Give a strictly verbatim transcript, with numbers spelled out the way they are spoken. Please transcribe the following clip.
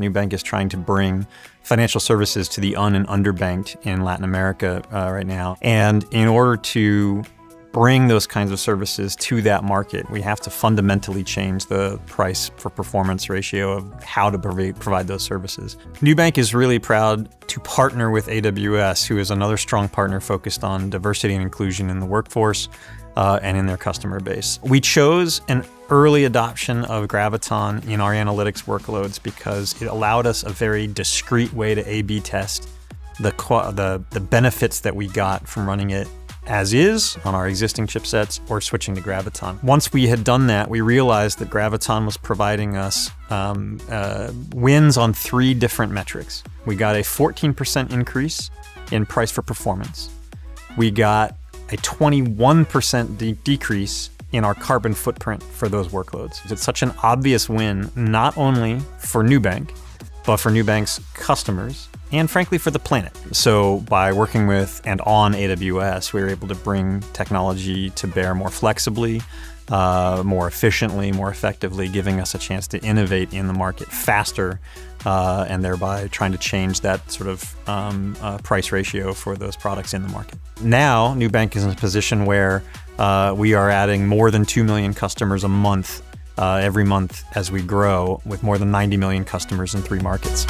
Nubank is trying to bring financial services to the un- and underbanked in Latin America uh, right now. And in order to bring those kinds of services to that market, we have to fundamentally change the price for performance ratio of how to provide those services. Nubank is really proud to partner with A W S, who is another strong partner focused on diversity and inclusion in the workforce uh, and in their customer base. We chose an early adoption of Graviton in our analytics workloads because it allowed us a very discrete way to A B test the, the, the benefits that we got from running it as is on our existing chipsets or switching to Graviton. Once we had done that, we realized that Graviton was providing us um, uh, wins on three different metrics. We got a fourteen percent increase in price for performance. We got a twenty-one percent de decrease in our carbon footprint for those workloads. It's such an obvious win, not only for Nubank, but for Nubank's customers, and frankly for the planet. So by working with and on A W S, we were able to bring technology to bear more flexibly, uh, more efficiently, more effectively, giving us a chance to innovate in the market faster uh, and thereby trying to change that sort of um, uh, price ratio for those products in the market. Now, Nubank is in a position where uh, we are adding more than two million customers a month, uh, every month as we grow, with more than ninety million customers in three markets.